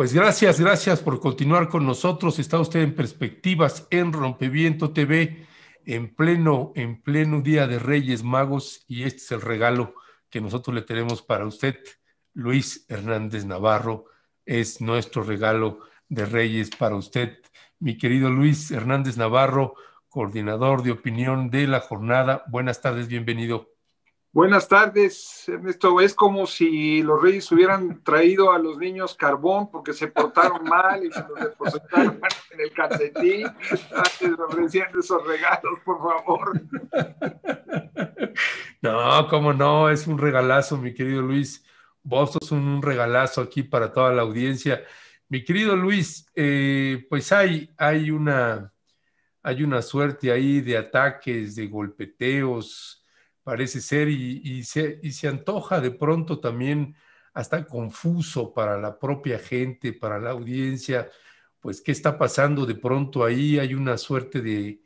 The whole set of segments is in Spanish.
Pues gracias por continuar con nosotros. Está usted en Perspectivas, en Rompeviento TV, en pleno Día de Reyes Magos, y este es el regalo que nosotros le tenemos para usted. Luis Hernández Navarro es nuestro regalo de Reyes para usted. Mi querido Luis Hernández Navarro, coordinador de opinión de La Jornada. Buenas tardes, bienvenido. Buenas tardes, Ernesto. Es como si los reyes hubieran traído a los niños carbón porque se portaron mal y se los depositaron en el calcetín. Recién esos regalos, por favor. No, cómo no, es un regalazo, mi querido Luis. Vos sos un regalazo aquí para toda la audiencia. Mi querido Luis, pues hay una suerte ahí de ataques, de golpeteos, parece ser, y se antoja de pronto también hasta confuso para la propia gente, para la audiencia, pues qué está pasando de pronto ahí. Hay una suerte de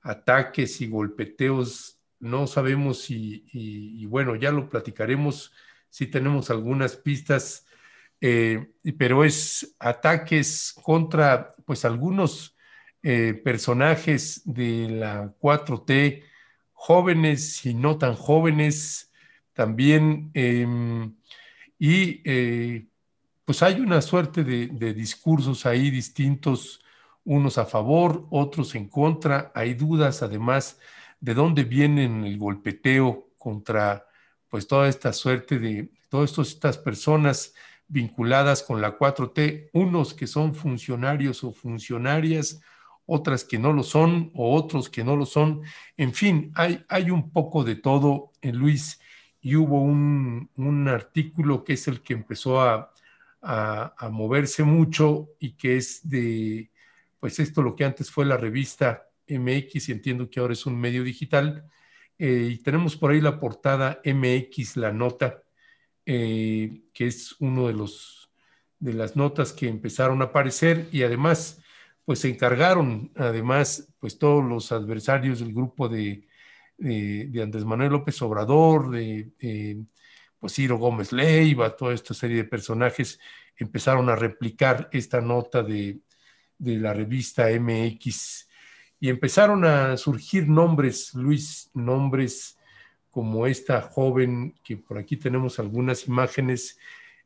ataques y golpeteos, no sabemos y bueno, ya lo platicaremos si tenemos algunas pistas, pero es ataques contra pues algunos personajes de la 4T, jóvenes y no tan jóvenes también, pues hay una suerte de discursos ahí distintos, unos a favor, otros en contra. Hay dudas además de dónde vienen el golpeteo contra pues toda esta suerte de todas estas personas vinculadas con la 4T, unos que son funcionarios o funcionarias, otras que no lo son, o otros que no lo son. En fin, hay un poco de todo, en Luis, y hubo un artículo que es el que empezó a moverse mucho y que es de, pues esto, lo que antes fue la revista MX, y entiendo que ahora es un medio digital, y tenemos por ahí la portada MX, la nota, que es uno de las notas que empezaron a aparecer, y además pues se encargaron, además, pues todos los adversarios del grupo de Andrés Manuel López Obrador, de pues Ciro Gómez Leiva, toda esta serie de personajes, empezaron a replicar esta nota de la revista MX. Y empezaron a surgir nombres, Luis, nombres como esta joven, que por aquí tenemos algunas imágenes,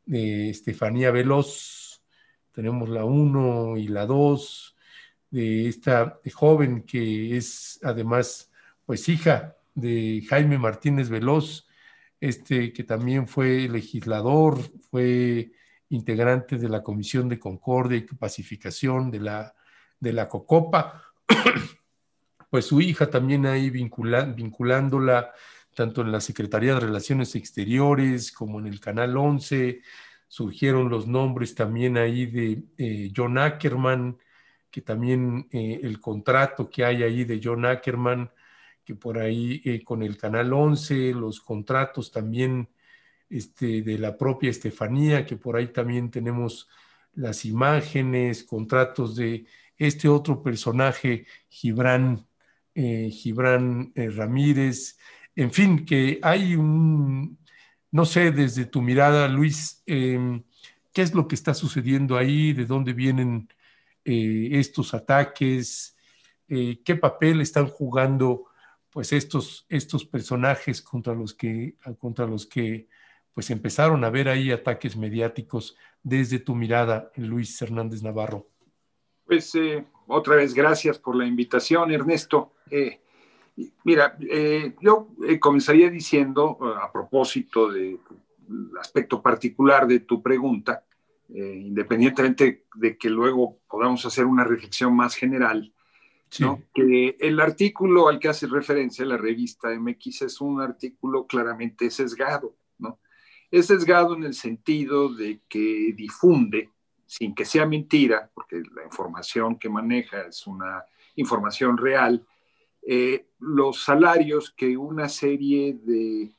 de Estefanía Veloz. Tenemos la 1 y la 2, de esta joven que es además pues hija de Jaime Martínez Veloz, que también fue legislador, fue integrante de la Comisión de Concordia y Pacificación de la COCOPA, pues su hija también ahí vinculándola tanto en la Secretaría de Relaciones Exteriores como en el Canal 11, surgieron los nombres también ahí de John Ackerman, que también el contrato que hay ahí de John Ackerman, que por ahí con el Canal 11, los contratos también de la propia Estefanía, que por ahí también tenemos las imágenes, contratos de este otro personaje, Gibrán Ramírez. En fin, que hay no sé, desde tu mirada, Luis, ¿qué es lo que está sucediendo ahí? ¿De dónde vienen estos ataques? ¿Qué papel están jugando pues estos personajes contra los que pues empezaron a ver ahí ataques mediáticos? Desde tu mirada, Luis Hernández Navarro. Pues otra vez gracias por la invitación, Ernesto. Mira, yo comenzaría diciendo, a propósito del aspecto particular de tu pregunta, independientemente de que luego podamos hacer una reflexión más general, sí, ¿no? Que el artículo al que hace referencia la revista MX es un artículo claramente sesgado, ¿no? Es sesgado en el sentido de que difunde, sin que sea mentira, porque la información que maneja es una información real, los salarios que una serie de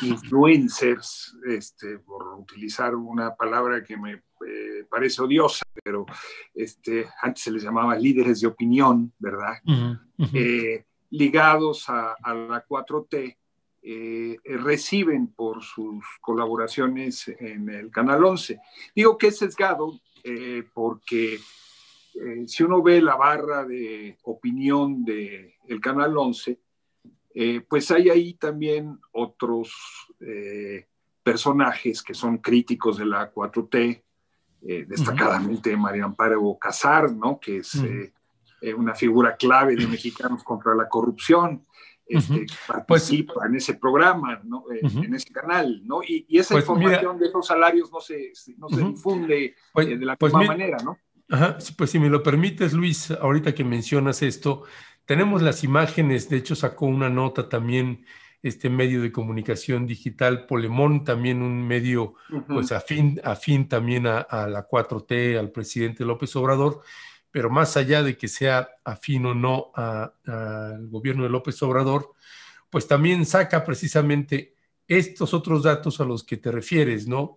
influencers, por utilizar una palabra que me parece odiosa, pero antes se les llamaba líderes de opinión, ¿verdad? Ligados a la 4T, reciben por sus colaboraciones en el Canal 11. Digo que es sesgado porque si uno ve la barra de opinión del Canal 11, pues hay ahí también otros personajes que son críticos de la 4T, destacadamente María Amparo Casar, ¿no? Que es una figura clave de Mexicanos contra la Corrupción. Participa en ese programa, ¿no? En ese canal, ¿no? Y esa información de esos salarios no se difunde de la misma manera, ¿no? Ajá, pues si me lo permites, Luis, ahorita que mencionas esto, tenemos las imágenes, de hecho sacó una nota también este medio de comunicación digital, Polemón, también un medio pues afín también a la 4T, al presidente López Obrador, pero más allá de que sea afín o no al gobierno de López Obrador, pues también saca precisamente estos otros datos a los que te refieres, ¿no?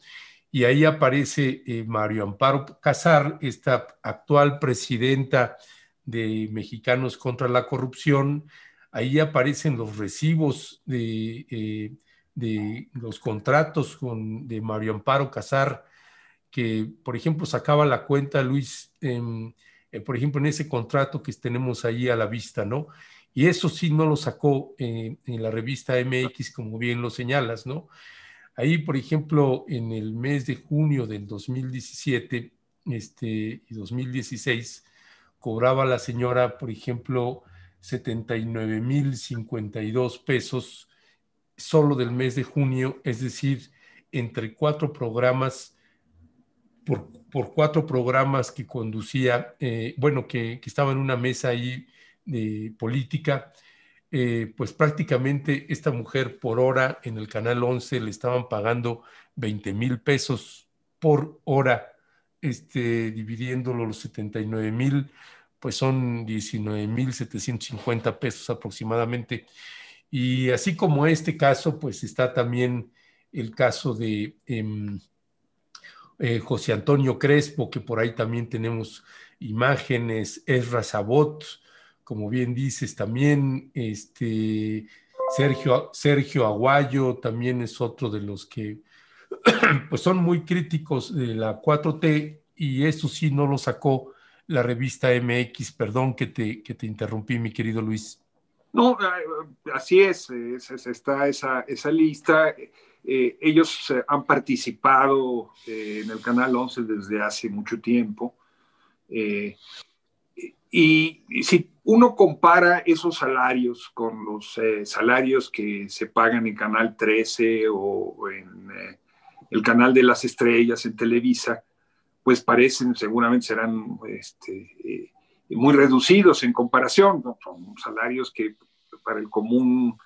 Y ahí aparece Mario Amparo Casar, esta actual presidenta de Mexicanos contra la Corrupción. Ahí aparecen los recibos de los contratos de Mario Amparo Casar, que, por ejemplo, sacaba la cuenta, Luis, por ejemplo, en ese contrato que tenemos ahí a la vista, ¿no? Y eso sí no lo sacó en la revista MX, como bien lo señalas, ¿no? Ahí, por ejemplo, en el mes de junio del 2017 y 2016, cobraba la señora, por ejemplo, 79.052 pesos solo del mes de junio, es decir, entre cuatro programas, por cuatro programas que conducía, que estaba en una mesa ahí de política. Pues prácticamente esta mujer por hora en el Canal 11 le estaban pagando 20,000 pesos por hora, dividiéndolo los 79,000, pues son 19,750 pesos aproximadamente. Y así como este caso, pues está también el caso de José Antonio Crespo, que por ahí también tenemos imágenes, Esra Sabot, como bien dices, también Sergio Aguayo también es otro de los que pues son muy críticos de la 4T, y eso sí no lo sacó la revista MX. Perdón que te interrumpí, mi querido Luis. No, así es está esa lista. Ellos han participado en el Canal 11 desde hace mucho tiempo. Y si uno compara esos salarios con los salarios que se pagan en Canal 13 o en el Canal de las Estrellas, en Televisa, pues parecen, seguramente serán muy reducidos en comparación, ¿no? Son salarios que para el común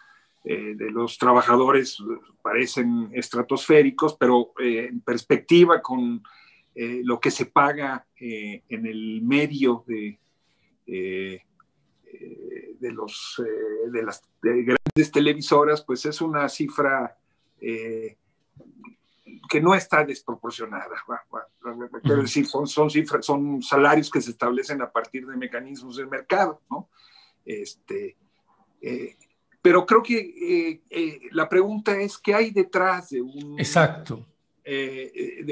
de los trabajadores parecen estratosféricos, pero en perspectiva con lo que se paga en el medio de las grandes televisoras, pues es una cifra que no está desproporcionada. Quiero decir, son salarios que se establecen a partir de mecanismos del mercado, ¿no? Pero creo que la pregunta es qué hay detrás de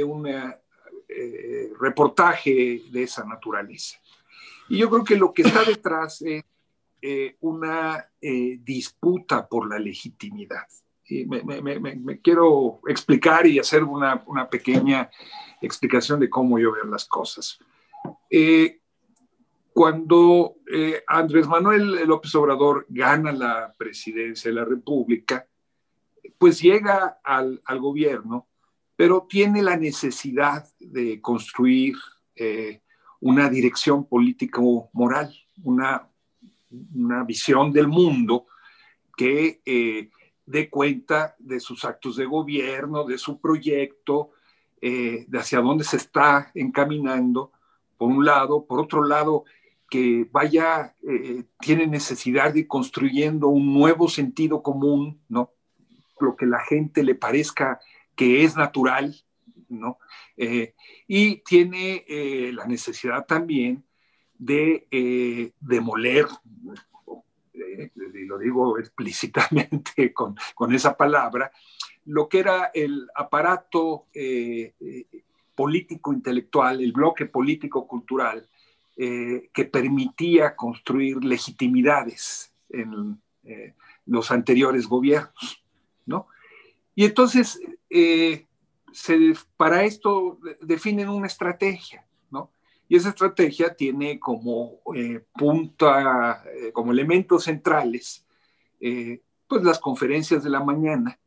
un reportaje de esa naturaleza. Y yo creo que lo que está detrás es una disputa por la legitimidad. Y me quiero explicar y hacer una pequeña explicación de cómo yo veo las cosas. Cuando Andrés Manuel López Obrador gana la presidencia de la República, pues llega al gobierno, pero tiene la necesidad de construir una dirección político-moral, una visión del mundo que dé cuenta de sus actos de gobierno, de su proyecto, de hacia dónde se está encaminando, por un lado. Por otro lado, que tiene necesidad de ir construyendo un nuevo sentido común, ¿no? Lo que la gente le parezca que es natural, ¿no? Y tiene la necesidad también de demoler y lo digo explícitamente con esa palabra, lo que era el aparato político-intelectual, el bloque político-cultural, que permitía construir legitimidades en los anteriores gobiernos, ¿no? Y entonces, para esto definen una estrategia, ¿no? Y esa estrategia tiene como punta, como elementos centrales, pues las conferencias de la mañana,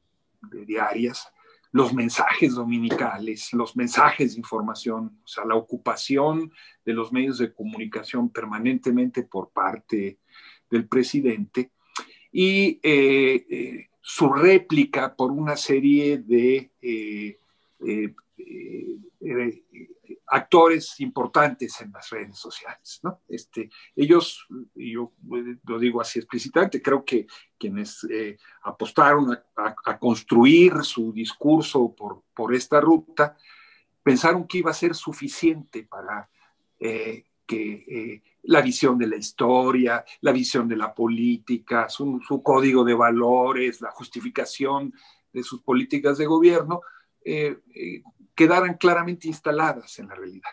diarias, los mensajes dominicales, los mensajes de información, o sea, la ocupación de los medios de comunicación permanentemente por parte del presidente y su réplica por una serie de actores importantes en las redes sociales, ¿no? Ellos, yo lo digo así explícitamente, creo que quienes apostaron a construir su discurso por esta ruta, pensaron que iba a ser suficiente para que la visión de la historia, la visión de la política, su código de valores, la justificación de sus políticas de gobierno, quedaran claramente instaladas en la realidad.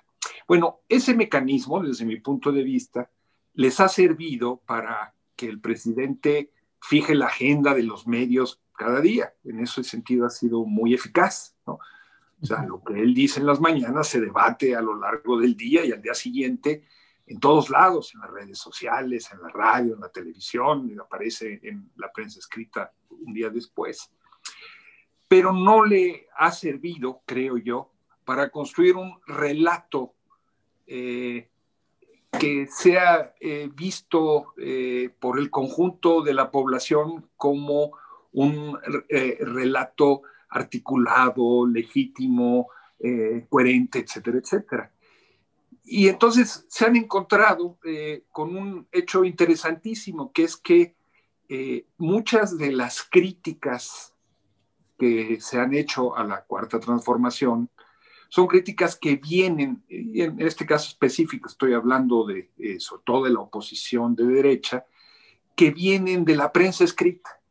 Bueno, ese mecanismo, desde mi punto de vista, les ha servido para que el presidente fije la agenda de los medios cada día. En ese sentido ha sido muy eficaz, ¿no? O sea, lo que él dice en las mañanas se debate a lo largo del día y al día siguiente en todos lados, en las redes sociales, en la radio, en la televisión, y aparece en la prensa escrita un día después. Pero no le ha servido, creo yo, para construir un relato que sea visto por el conjunto de la población como un relato articulado, legítimo, coherente, etcétera, etcétera. Y entonces se han encontrado con un hecho interesantísimo, que es que muchas de las críticas que se han hecho a la Cuarta Transformación son críticas que vienen, y en este caso específico estoy hablando de sobre todo de la oposición de derecha, que vienen de la prensa escrita.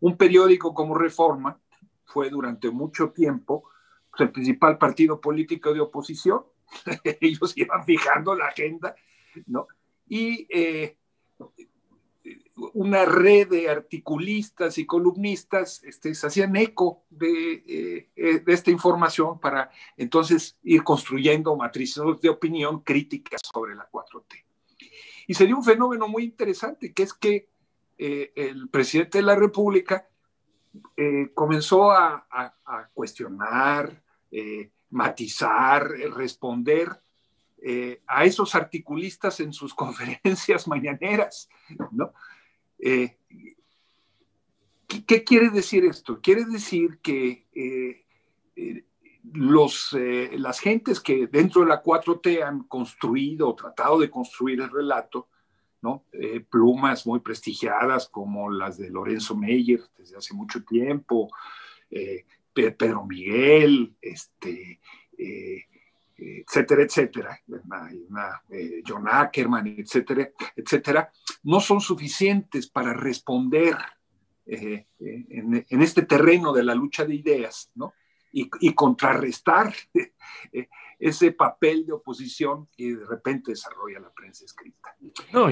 Un periódico como Reforma fue durante mucho tiempo el principal partido político de oposición. Ellos iban fijando la agenda, ¿no? Y una red de articulistas y columnistas se hacían eco de esta información para entonces ir construyendo matrices de opinión críticas sobre la 4T. Y se dio un fenómeno muy interesante, que es que el presidente de la República comenzó a cuestionar, matizar, responder a esos articulistas en sus conferencias mañaneras, ¿no? ¿Qué quiere decir esto? Quiere decir que las gentes que dentro de la 4T han construido o tratado de construir el relato, ¿no? Plumas muy prestigiadas como las de Lorenzo Meyer desde hace mucho tiempo, Pedro Miguel, etcétera, etcétera, John Ackerman, etcétera, etcétera, no son suficientes para responder en este terreno de la lucha de ideas, ¿no? Y contrarrestar ese papel de oposición que de repente desarrolla la prensa escrita. No,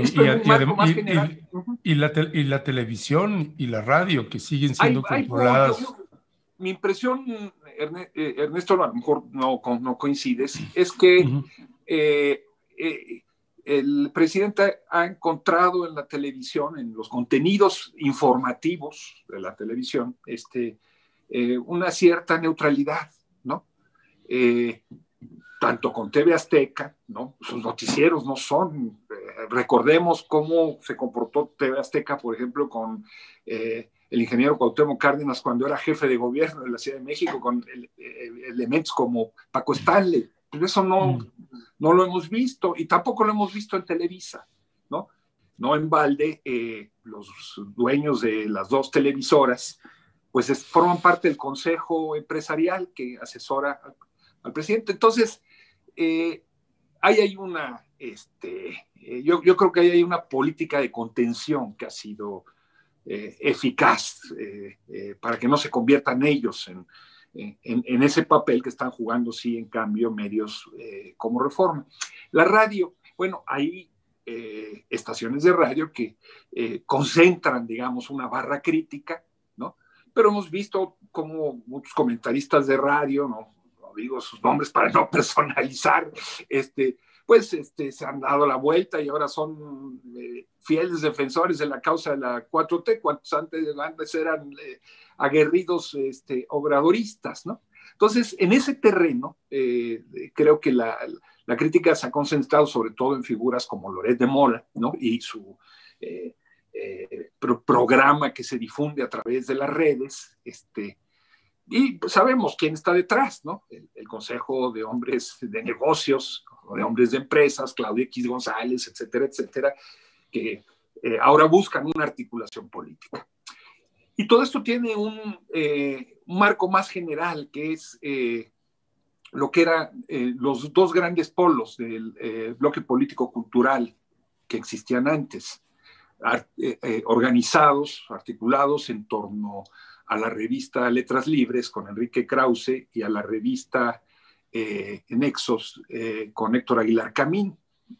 y la televisión y la radio que siguen siendo controladas. Mi impresión, Ernesto, a lo mejor no coincides, es que el presidente ha encontrado en la televisión, en los contenidos informativos de la televisión, una cierta neutralidad, ¿no? Tanto con TV Azteca, ¿no? Sus noticieros no son... recordemos cómo se comportó TV Azteca, por ejemplo, con... el ingeniero Cuauhtémoc Cárdenas cuando era jefe de gobierno de la Ciudad de México, con elementos como Paco Stanley. Pero eso no lo hemos visto, y tampoco lo hemos visto en Televisa, ¿no? No en balde, los dueños de las dos televisoras pues forman parte del consejo empresarial que asesora al presidente. Entonces, ahí hay una yo creo que ahí hay una política de contención que ha sido eficaz para que no se conviertan ellos en ese papel que están jugando, sí, en cambio, medios como Reforma. La radio, bueno, hay estaciones de radio que concentran, digamos, una barra crítica, ¿no? Pero hemos visto como muchos comentaristas de radio, no digo sus nombres para no personalizar, se han dado la vuelta y ahora son fieles defensores de la causa de la 4T, cuantos antes eran aguerridos obradoristas, ¿no? Entonces, en ese terreno, creo que la crítica se ha concentrado sobre todo en figuras como Loret de Mola, ¿no? Y su programa que se difunde a través de las redes, y sabemos quién está detrás, ¿no? El Consejo de Hombres de Negocios, de Hombres de Empresas, Claudia X González, etcétera, etcétera, que ahora buscan una articulación política. Y todo esto tiene un marco más general, que es lo que eran los dos grandes polos del bloque político-cultural que existían antes, organizados, articulados en torno a la revista Letras Libres con Enrique Krause y a la revista Nexos con Héctor Aguilar Camín,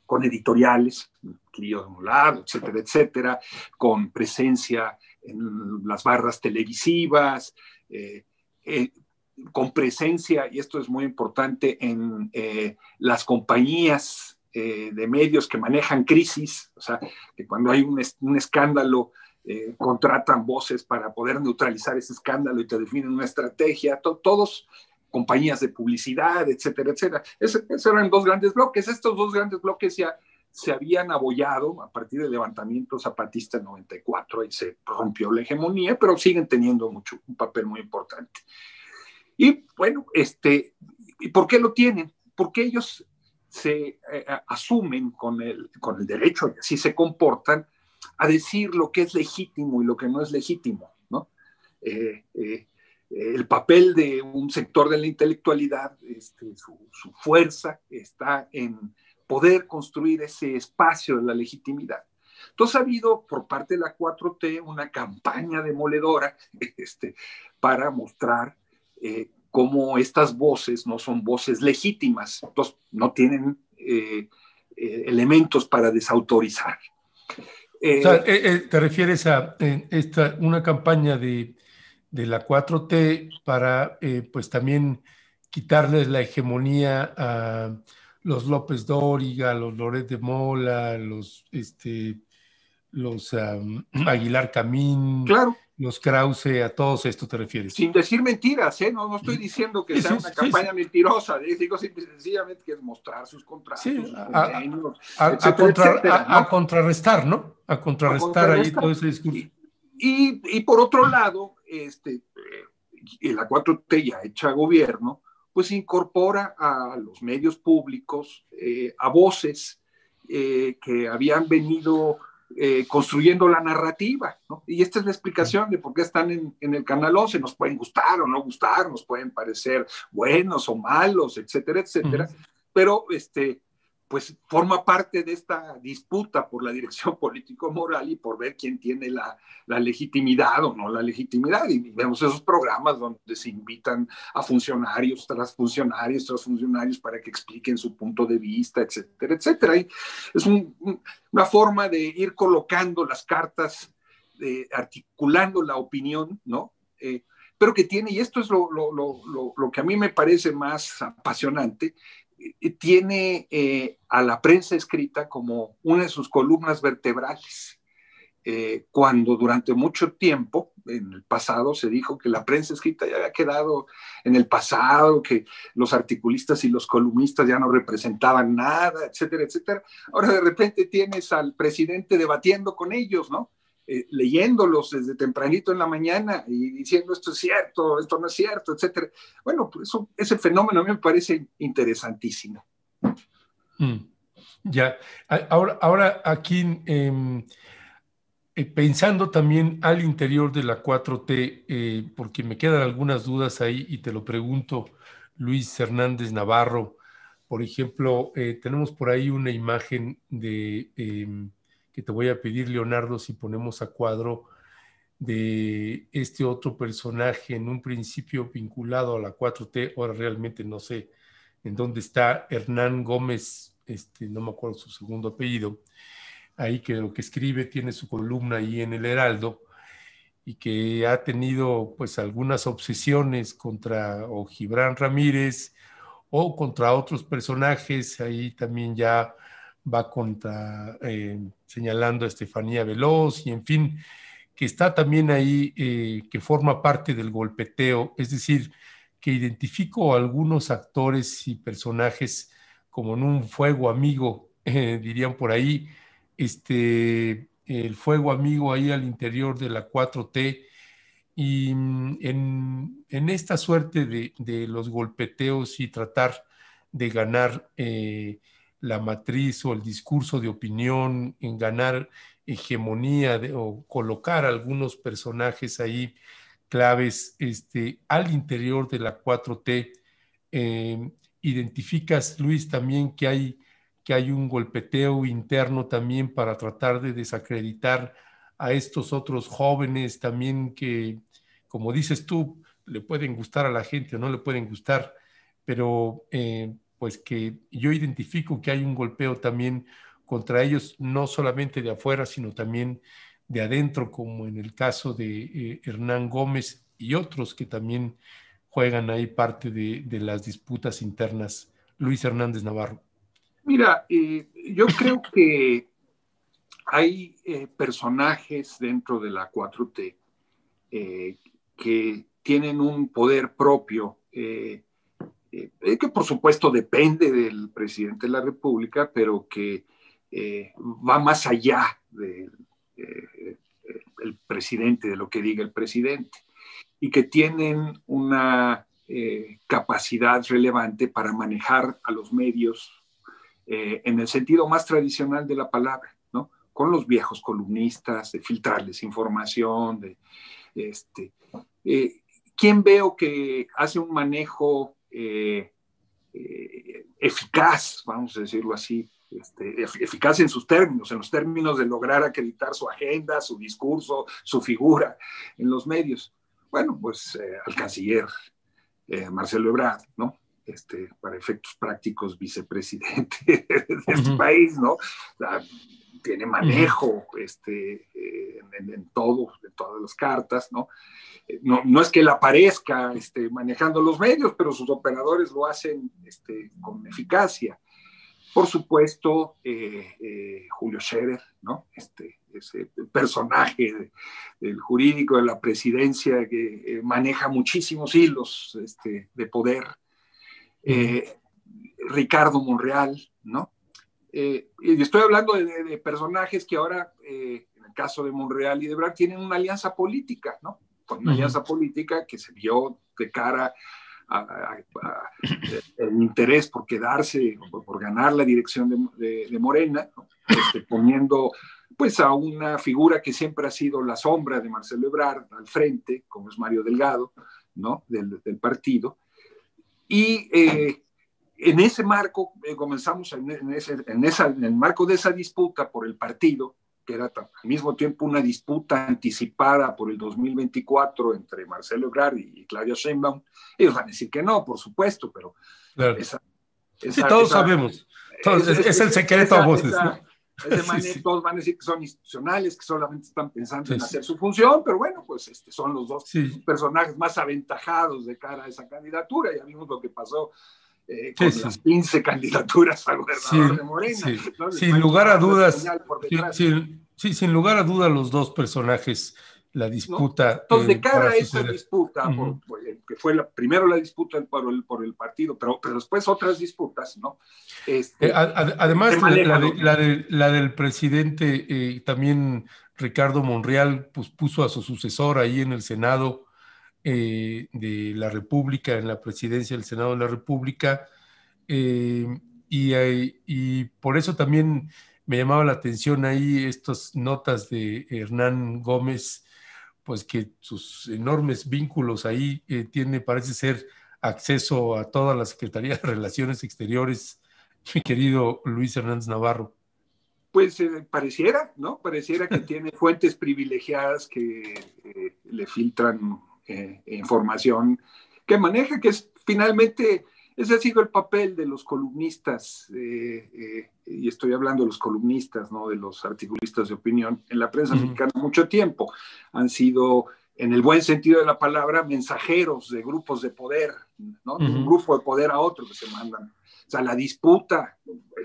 con editoriales, Clío de un lado, etcétera, etcétera, con presencia en las barras televisivas, con presencia, y esto es muy importante, en las compañías de medios que manejan crisis, o sea, que cuando hay un escándalo, contratan voces para poder neutralizar ese escándalo y te definen una estrategia, todos compañías de publicidad, etcétera, etcétera. Esos eran dos grandes bloques. Estos dos grandes bloques ya se habían abollado a partir del levantamiento zapatista en 94 y se rompió la hegemonía, pero siguen teniendo un papel muy importante. Y bueno, ¿y por qué lo tienen? Porque ellos se asumen con el derecho, y así se comportan, a decir lo que es legítimo y lo que no es legítimo, ¿no? El papel de un sector de la intelectualidad, su fuerza está en poder construir ese espacio de la legitimidad. Entonces ha habido por parte de la 4T una campaña demoledora para mostrar cómo estas voces no son voces legítimas, entonces no tienen elementos para desautorizar. ¿Te refieres a una campaña de la 4T para pues también quitarles la hegemonía a los López Dóriga, los Loret de Mola, los Aguilar Camín, claro, los Krause, a todos esto te refieres? Sin decir mentiras, ¿eh? No estoy diciendo que sea una campaña mentirosa, digo sencillamente que es mostrar sus contratos. Sí, a contrarrestar, ¿no? A contrarrestar ahí todo ese discurso. Y por otro lado, la 4T ya hecha gobierno, pues incorpora a los medios públicos, a voces que habían venido construyendo la narrativa, ¿no? Y esta es la explicación de por qué están en el Canal 11. Nos pueden gustar o no gustar, nos pueden parecer buenos o malos, etcétera, etcétera, pero pues forma parte de esta disputa por la dirección político-moral y por ver quién tiene la legitimidad o no la legitimidad. Y vemos esos programas donde se invitan a funcionarios tras funcionarios para que expliquen su punto de vista, etcétera, etcétera. Y es una forma de ir colocando las cartas, articulando la opinión, ¿no? Pero que tiene, y esto es lo que a mí me parece más apasionante, tiene a la prensa escrita como una de sus columnas vertebrales, cuando durante mucho tiempo, en el pasado, se dijo que la prensa escrita ya había quedado en el pasado, que los articulistas y los columnistas ya no representaban nada, etcétera, etcétera. Ahora de repente tienes al presidente debatiendo con ellos, ¿no? Leyéndolos desde tempranito en la mañana y diciendo esto es cierto, esto no es cierto, etcétera. Bueno, pues ese fenómeno a mí me parece interesantísimo. Ya, ahora aquí pensando también al interior de la 4T, porque me quedan algunas dudas ahí y te lo pregunto, Luis Hernández Navarro, Por ejemplo, tenemos por ahí una imagen de que te voy a pedir, Leonardo, si ponemos a cuadro, de este otro personaje en un principio vinculado a la 4T, ahora realmente no sé en dónde está, Hernán Gómez, no me acuerdo su segundo apellido, ahí que lo que escribe tiene su columna ahí en El Heraldo, y que ha tenido pues algunas obsesiones contra o Gibrán Ramírez o contra otros personajes, ahí también ya va contra, señalando a Estefanía Veloz, y en fin, que está también ahí, que forma parte del golpeteo, es decir, que identifico a algunos actores y personajes como en un fuego amigo, dirían por ahí, el fuego amigo ahí al interior de la 4T, y en esta suerte de los golpeteos y tratar de ganar la matriz o el discurso de opinión, en ganar hegemonía o colocar algunos personajes ahí claves al interior de la 4T. Identificas, Luis, también que hay un golpeteo interno también para tratar de desacreditar a estos otros jóvenes también que, como dices tú, le pueden gustar a la gente o no le pueden gustar, pero pues que yo identifico que hay un golpeo también contra ellos, no solamente de afuera, sino también de adentro, como en el caso de Hernán Gómez y otros que también juegan ahí parte de las disputas internas. Luis Hernández Navarro. Mira, yo creo que hay personajes dentro de la 4T que tienen un poder propio, que por supuesto depende del presidente de la República, pero que va más allá del el presidente, de lo que diga el presidente, y que tienen una capacidad relevante para manejar a los medios en el sentido más tradicional de la palabra, ¿no? Con los viejos columnistas, de filtrarles información, de ¿quién veo que hace un manejo eficaz, vamos a decirlo así, eficaz en sus términos, en los términos de lograr acreditar su agenda, su discurso, su figura en los medios? Bueno, pues al canciller Marcelo Ebrard, ¿no? Para efectos prácticos, vicepresidente de este país, ¿no? Tiene manejo en todas las cartas, ¿no? No es que él aparezca manejando los medios, pero sus operadores lo hacen con eficacia. Por supuesto, Julio Scherer, ¿no? Ese personaje del jurídico de la presidencia que maneja muchísimos hilos de poder. Ricardo Monreal, ¿no? Y estoy hablando de personajes que ahora, en el caso de Monreal y de Ebrard, tienen una alianza política, ¿no? Una alianza política que se vio de cara a el interés por quedarse, por ganar la dirección de Morena, ¿no? Poniendo pues a una figura que siempre ha sido la sombra de Marcelo Ebrard al frente, como es Mario Delgado, ¿no? del partido, y en ese marco comenzamos en el marco de esa disputa por el partido, que era al mismo tiempo una disputa anticipada por el 2024 entre Marcelo Ebrard y Claudia Sheinbaum. Ellos van a decir que no, por supuesto, pero... Claro. Todos sabemos. Es el secreto a voces. Todos van a decir que son institucionales, que solamente están pensando en hacer su función, pero bueno, pues son los dos personajes más aventajados de cara a esa candidatura. Ya vimos lo que pasó con las 15 candidaturas al gobernador de Morena. ¿No? Sin lugar a dudas, sin lugar a dudas, los dos personajes, la disputa... ¿No? Entonces, de cara a esa disputa, que fue primero la disputa por el partido, pero después otras disputas, ¿no? Además, la del presidente, también Ricardo Monreal, pues, puso a su sucesor ahí en el Senado, de la República, en la presidencia del Senado de la República, y por eso también me llamaba la atención ahí estas notas de Hernán Gómez, pues que sus enormes vínculos ahí tiene, parece ser, acceso a toda la Secretaría de Relaciones Exteriores mi querido Luis Hernández Navarro? Pues pareciera, ¿no? Pareciera que tiene fuentes privilegiadas que le filtran información que maneja, que es finalmente, ese ha sido el papel de los columnistas, y estoy hablando de los columnistas, ¿no? De los articulistas de opinión en la prensa mexicana mucho tiempo. Han sido, en el buen sentido de la palabra, mensajeros de grupos de poder, ¿no? De un grupo de poder a otro que se mandan. O sea, la disputa, fue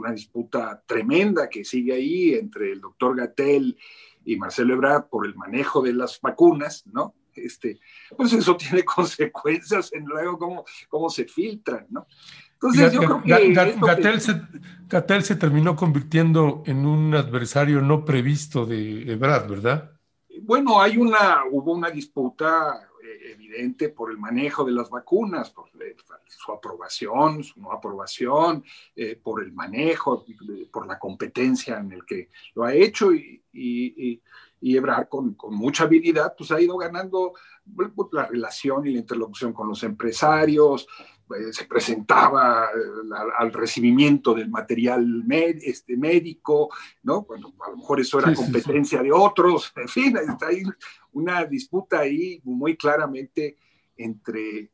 una disputa tremenda que sigue ahí entre el doctor Gatell y Marcelo Ebrard por el manejo de las vacunas, ¿no? Pues eso tiene consecuencias en luego cómo se filtran, ¿no? Entonces yo creo que Gatell se terminó convirtiendo en un adversario no previsto de Ebrard, ¿verdad? Bueno, hubo una disputa evidente por el manejo de las vacunas, por su aprobación, su no aprobación, por el manejo, por la competencia en el que lo ha hecho y Ebrard con mucha habilidad pues ha ido ganando la relación y la interlocución con los empresarios, se presentaba al recibimiento del material médico, ¿no? Cuando a lo mejor eso era competencia de otros, en fin, hay una disputa ahí muy claramente entre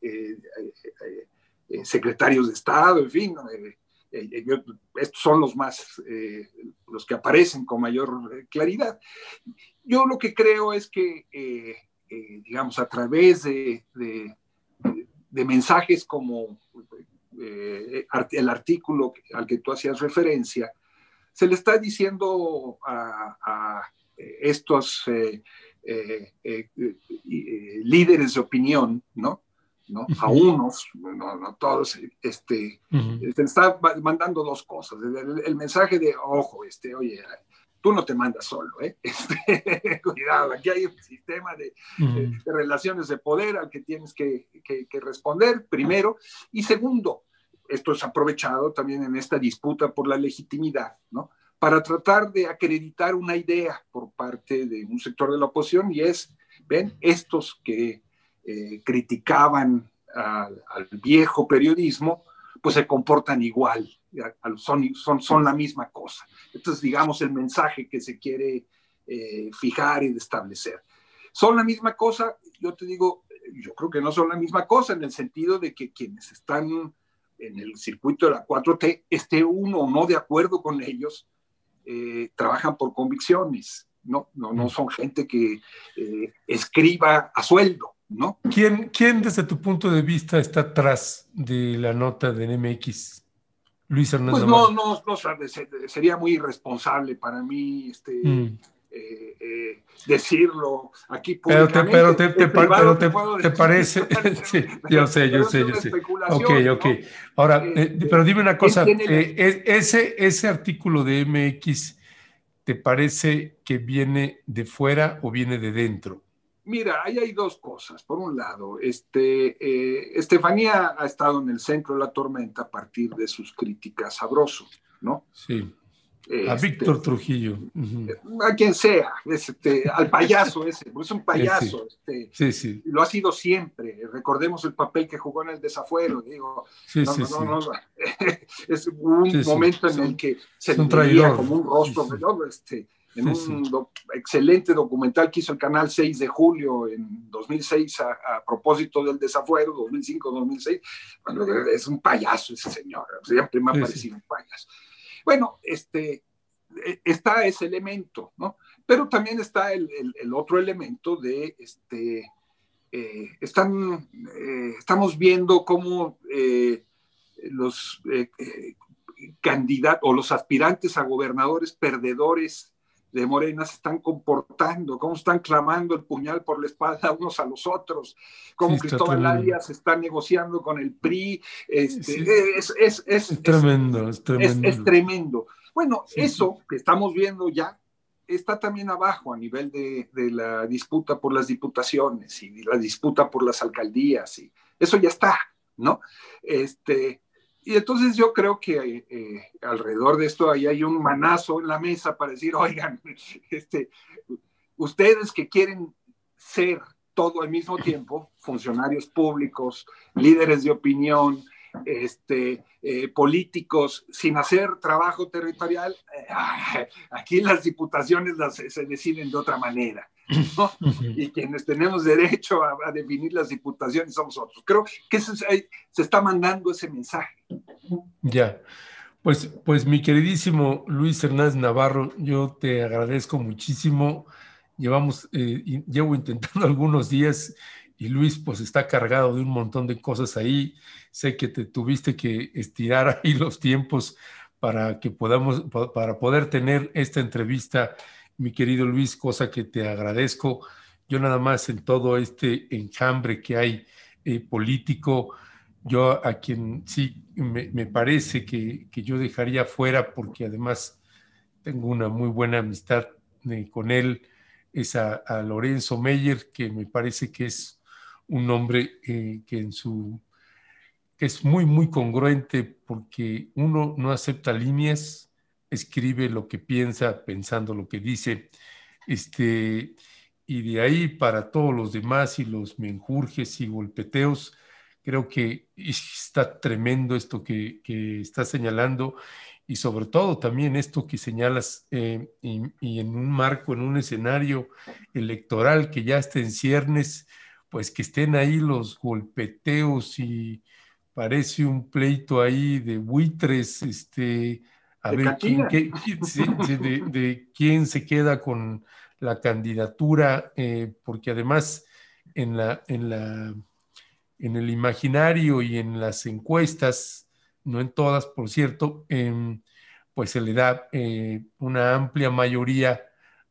secretarios de Estado, en fin, estos son los que aparecen con mayor claridad. Yo lo que creo es que, digamos, a través de mensajes como el artículo al que tú hacías referencia, se le está diciendo a estos líderes de opinión, ¿no? ¿No? A unos, no todos, se está mandando dos cosas. El mensaje de, ojo, oye, tú no te mandas solo, ¿eh? Cuidado, aquí hay un sistema de relaciones de poder al que tienes que responder, primero. Y segundo, esto es aprovechado también en esta disputa por la legitimidad, ¿no? Para tratar de acreditar una idea por parte de un sector de la oposición, y es, ven, estos que criticaban al viejo periodismo, pues se comportan igual, son la misma cosa. Entonces, digamos, el mensaje que se quiere fijar y establecer. Son la misma cosa, yo te digo, yo creo que no son la misma cosa, en el sentido de que quienes están en el circuito de la 4T, esté uno o no de acuerdo con ellos, trabajan por convicciones, no son gente que escriba a sueldo, ¿no? ¿Quién desde tu punto de vista está atrás de la nota de MX? Luis Hernández. Pues no, sería muy irresponsable para mí decirlo aquí públicamente. Pero te parece. Sí, yo sé. Ok. Ahora, pero dime una cosa. ¿Ese artículo de MX te parece que viene de fuera o viene de dentro? Mira, ahí hay dos cosas. Por un lado, Estefanía ha estado en el centro de la tormenta a partir de sus críticas a Broso, ¿no? Sí. A Víctor Trujillo. A quien sea, al payaso ese, porque es un payaso. Sí. Lo ha sido siempre. Recordemos el papel que jugó en el desafuero, digo. Es un momento en el que se veía como un rostro, en un excelente documental que hizo el Canal 6 de julio en 2006 a propósito del desafuero, 2005-2006, es un payaso ese señor, siempre me ha parecido un payaso. Bueno, está ese elemento, ¿no? Pero también está el otro elemento de, estamos viendo cómo los candidatos o los aspirantes a gobernadores perdedores de Morena se están comportando, cómo están clamando el puñal por la espalda unos a los otros, cómo Cristóbal Arias está negociando con el PRI. Es tremendo. Bueno, eso que estamos viendo ya está también abajo a nivel de la disputa por las diputaciones y la disputa por las alcaldías. Y eso ya está, ¿no? Y entonces yo creo que alrededor de esto ahí hay un manazo en la mesa para decir, oigan, ustedes que quieren ser todo al mismo tiempo, funcionarios públicos, líderes de opinión, políticos sin hacer trabajo territorial, aquí las diputaciones se deciden de otra manera, ¿no? Y quienes tenemos derecho a definir las diputaciones somos otros. Creo que se está mandando ese mensaje. Ya, pues mi queridísimo Luis Hernández Navarro, yo te agradezco muchísimo. Llevo intentando algunos días y Luis pues está cargado de un montón de cosas ahí. Sé que te tuviste que estirar ahí los tiempos para poder tener esta entrevista, mi querido Luis, cosa que te agradezco. Yo nada más en todo este enjambre que hay político, yo a quien sí me parece que yo dejaría fuera, porque además tengo una muy buena amistad con él, es a Lorenzo Meyer, que me parece que es un hombre que es muy, muy congruente, porque uno no acepta líneas, escribe lo que piensa, pensando lo que dice, y de ahí para todos los demás y los menjurjes y golpeteos. Creo que está tremendo esto que estás señalando, y sobre todo también esto que señalas y en un marco, en un escenario electoral que ya está en ciernes, pues que estén ahí los golpeteos y parece un pleito ahí de buitres, a ver quién se queda con la candidatura, porque además en el imaginario y en las encuestas, no en todas, por cierto, pues se le da una amplia mayoría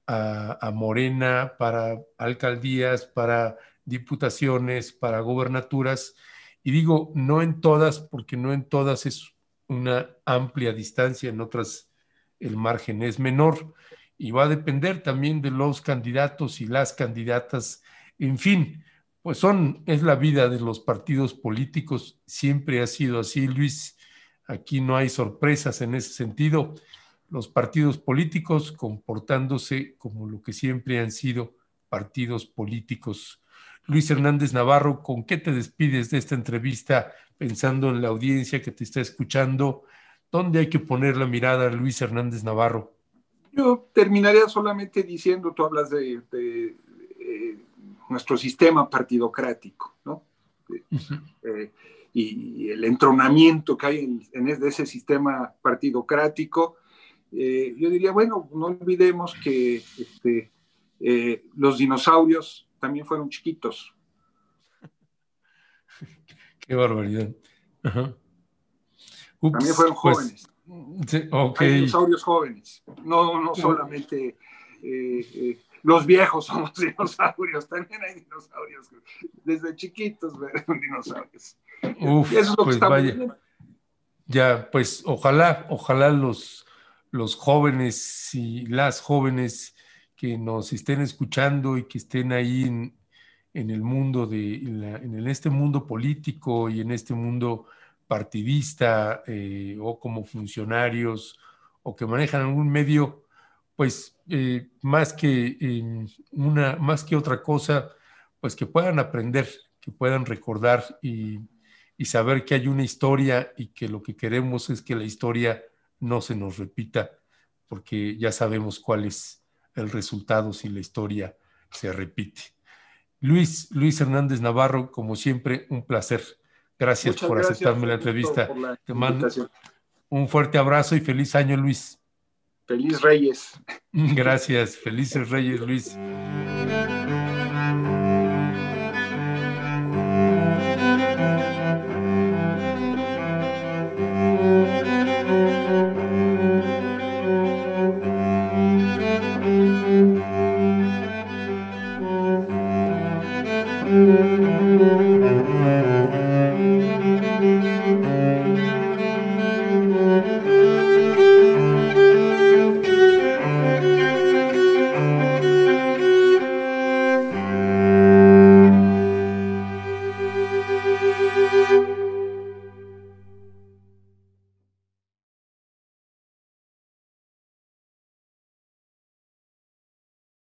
a Morena para alcaldías, para diputaciones, para gobernaturas. Y digo, no en todas, porque no en todas es una amplia distancia, en otras el margen es menor. Y va a depender también de los candidatos y las candidatas. En fin, pues es la vida de los partidos políticos. Siempre ha sido así, Luis. Aquí no hay sorpresas en ese sentido. Los partidos políticos comportándose como lo que siempre han sido partidos políticos. Luis Hernández Navarro, ¿con qué te despides de esta entrevista pensando en la audiencia que te está escuchando? ¿Dónde hay que poner la mirada, Luis Hernández Navarro? Yo terminaría solamente diciendo, tú hablas de nuestro sistema partidocrático, ¿no? Y el entronamiento que hay en ese sistema partidocrático, yo diría, bueno, no olvidemos que los dinosaurios también fueron chiquitos. Qué barbaridad. Ajá. Ups, también fueron jóvenes. Sí, okay. Hay dinosaurios jóvenes, no solamente los viejos somos dinosaurios, también hay dinosaurios, desde chiquitos eran dinosaurios. Uf, eso es lo pues que vaya. Ya, pues ojalá los jóvenes y las jóvenes que nos estén escuchando y que estén ahí en el mundo en este mundo político y en este mundo partidista, o como funcionarios o que manejan algún medio, pues más que otra cosa, pues que puedan aprender, que puedan recordar y saber que hay una historia y que lo que queremos es que la historia no se nos repita, porque ya sabemos cuál es el resultado si la historia se repite. Luis Hernández Navarro, como siempre, un placer. Muchas gracias aceptarme la entrevista. Te mando un fuerte abrazo y feliz año, Luis. Feliz Reyes. Gracias, felices Reyes, Luis.